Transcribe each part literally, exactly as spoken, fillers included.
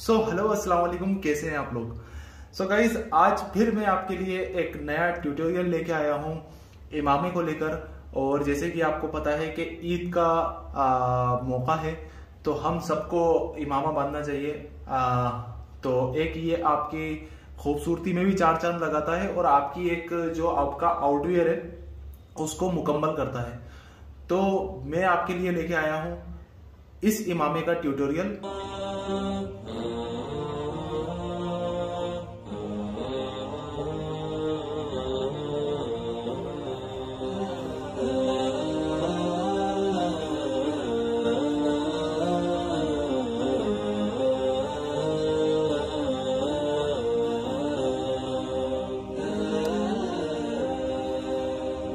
So hello अस्सलाम वालेकुम, कैसे हैं आप लोग। सो so, गाइज आज फिर मैं आपके लिए एक नया ट्यूटोरियल लेके आया हूँ इमामे को लेकर। और जैसे कि आपको पता है कि ईद का आ, मौका है तो हम सबको इमामा बांधना चाहिए। आ, तो एक ये आपकी खूबसूरती में भी चार चांद लगाता है और आपकी एक जो आपका आउटवियर है उसको मुकम्मल करता है। तो मैं आपके लिए लेके आया हूँ इस इमामे का ट्यूटोरियल।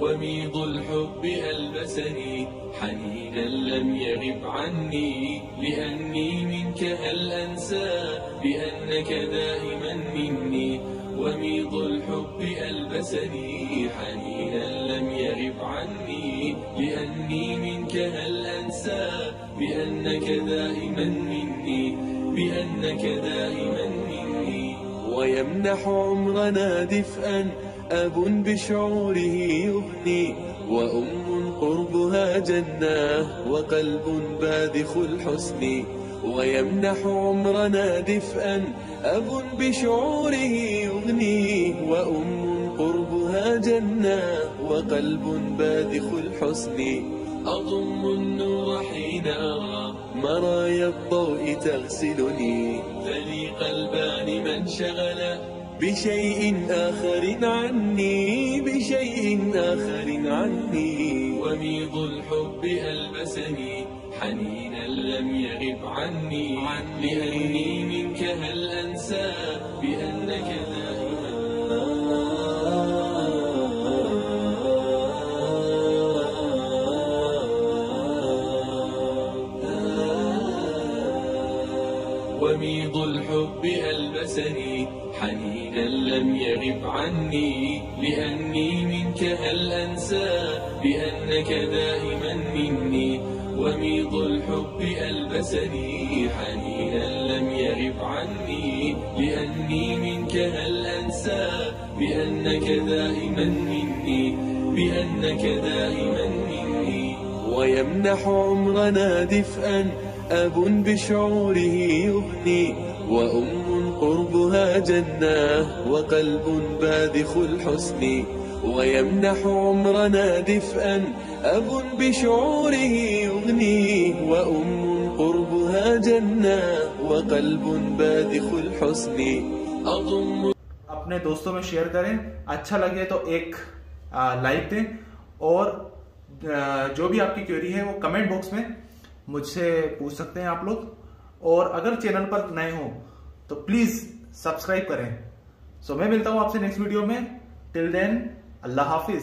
وميض الحب ألبسني حنينا لم يغب عني لأني منك هل أنسى بأنك دائما مني وميض الحب ألبسني حنينا لم يغب عني لأني منك هل أنسى بأنك دائما مني بأنك دائما مني ويمنح عمرنا دفئا أب بشعوره يغني وأم قربها جنة وقلب باذخ الحسن ويمنح عمرنا دفئا أب بشعوره يغني وأم قربها جنة وقلب باذخ الحسن أضم النور حين أرى مرايا الضوء تغسلني فلي قلبان من شغله بشيء آخر عني بشيء آخر عني وميض الحب ألبسني حنينا لم يغب عني لأني منك هل أنسى بأنك دائما وميض الحب ألبسني حنينا لم يغب عني لأني منك هل أنسى بأنك دائما مني وميض الحب ألبسني حنينا لم يغب عني لأني منك هل أنسى بأنك دائما مني بأنك دائما مني ويمنح عمرنا دفئا أب بشعوره يغني وأم قربها جنة وقلب باذخ الحسن ويمنح عمرنا دفئا أب بشعوره يغني وأم قربها جنة وقلب باذخ الحسن أضم अपने दोस्तों में शेयर करें। अच्छा लगे तो एक लाइक दें और जो भी आपकी क्वेरी है वो कमेंट बॉक्स में मुझसे पूछ सकते हैं आप लोग। और अगर चैनल पर नए हो तो प्लीज सब्सक्राइब करें। सो so, मैं मिलता हूं आपसे नेक्स्ट वीडियो में। टिल देन अल्लाह हाफिज।